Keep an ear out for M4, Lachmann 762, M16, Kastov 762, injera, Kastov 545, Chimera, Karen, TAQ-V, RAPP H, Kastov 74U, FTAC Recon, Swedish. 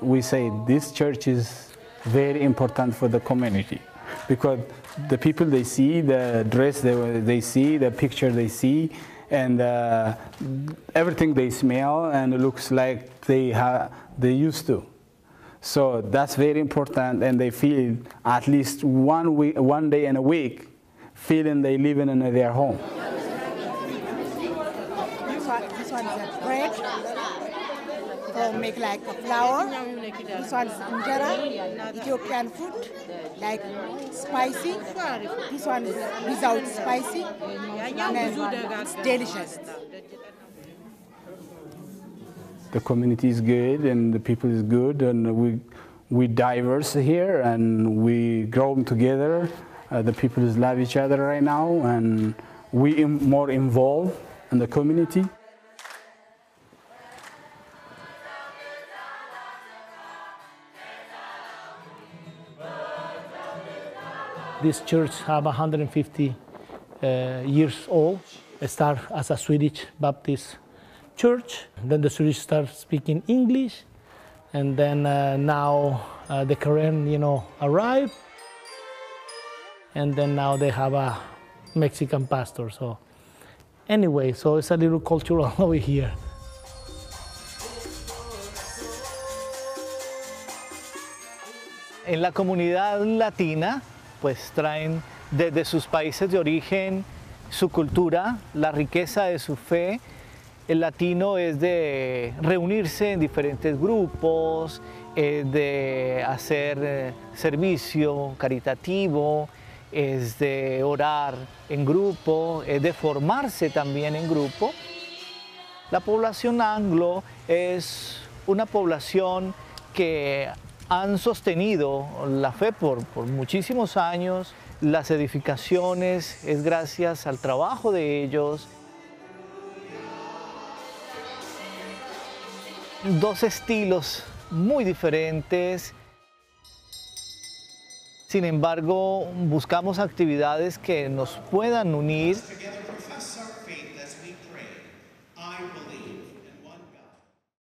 we say this church is very important for the community, because the people they see, the dress they see, the picture they see, and everything they smell, and it looks like they used to. So that's very important, and they feel at least one day in a week, feeling they live in their home. This one is a bread. They make like a flour. This one is injera, Ethiopian food, like spicy. This one is without spicy, and it's delicious. The community is good, and the people is good, and we diverse here, and we grow together. The people love each other right now, and we are more involved in the community. This church have 150 years old. It started as a Swedish Baptist church. Then the Swedish start speaking English, and then now the Karen, arrived. And then now they have a Mexican pastor. So anyway, so it's a little cultural over here. En la comunidad latina, pues traen desde sus países de origen su cultura, la riqueza de su fe. El latino es de reunirse en diferentes grupos, es de hacer servicio caritativo, es de orar en grupo, es de formarse también en grupo. La población anglo es una población que han sostenido la fe por muchísimos años. Las edificaciones es gracias al trabajo de ellos. Dos estilos muy diferentes. Sin embargo, buscamos actividades que nos puedan unir.